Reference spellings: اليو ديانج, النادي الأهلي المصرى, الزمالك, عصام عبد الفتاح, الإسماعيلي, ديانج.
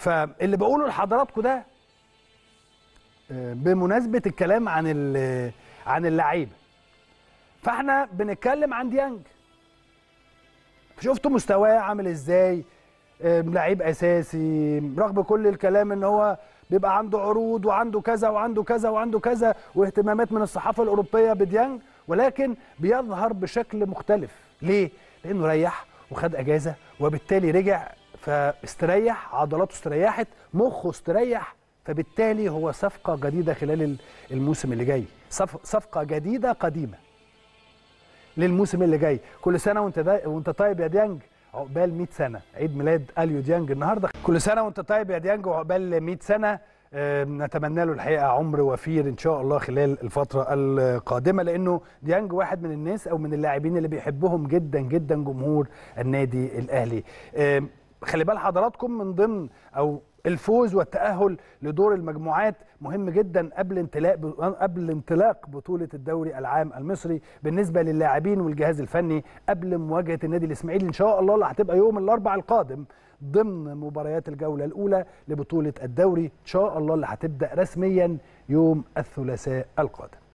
فاللي بقوله لحضراتكم ده بمناسبه الكلام عن اللعيبه، فاحنا بنتكلم عن ديانج. شفتوا مستواه عامل ازاي، لعيب اساسي رغم كل الكلام ان هو بيبقى عنده عروض وعنده كذا وعنده كذا وعنده كذا واهتمامات من الصحافه الاوروبيه بديانج، ولكن بيظهر بشكل مختلف. ليه؟ لانه ريح وخد اجازه، وبالتالي رجع فاستريح، عضلاته استريحت، مخه استريح، فبالتالي هو صفقه جديده خلال الموسم اللي جاي، صفقه جديده قديمه للموسم اللي جاي. كل سنه وانت طيب يا ديانج، عقبال 100 سنه، عيد ميلاد اليو ديانج النهارده. كل سنه وانت طيب يا ديانج وعقبال 100 سنه، نتمنى له الحقيقه عمر وفير ان شاء الله خلال الفتره القادمه، لانه ديانج واحد من الناس او من اللاعبين اللي بيحبهم جدا جدا جمهور النادي الاهلي. خلي بال حضراتكم، من ضمن او الفوز والتأهل لدور المجموعات مهم جدا قبل انطلاق بطولة الدوري العام المصري بالنسبة للاعبين والجهاز الفني، قبل مواجهة النادي الإسماعيلي إن شاء الله اللي هتبقى يوم الأربعاء القادم ضمن مباريات الجولة الأولى لبطولة الدوري إن شاء الله اللي هتبدأ رسميا يوم الثلاثاء القادم.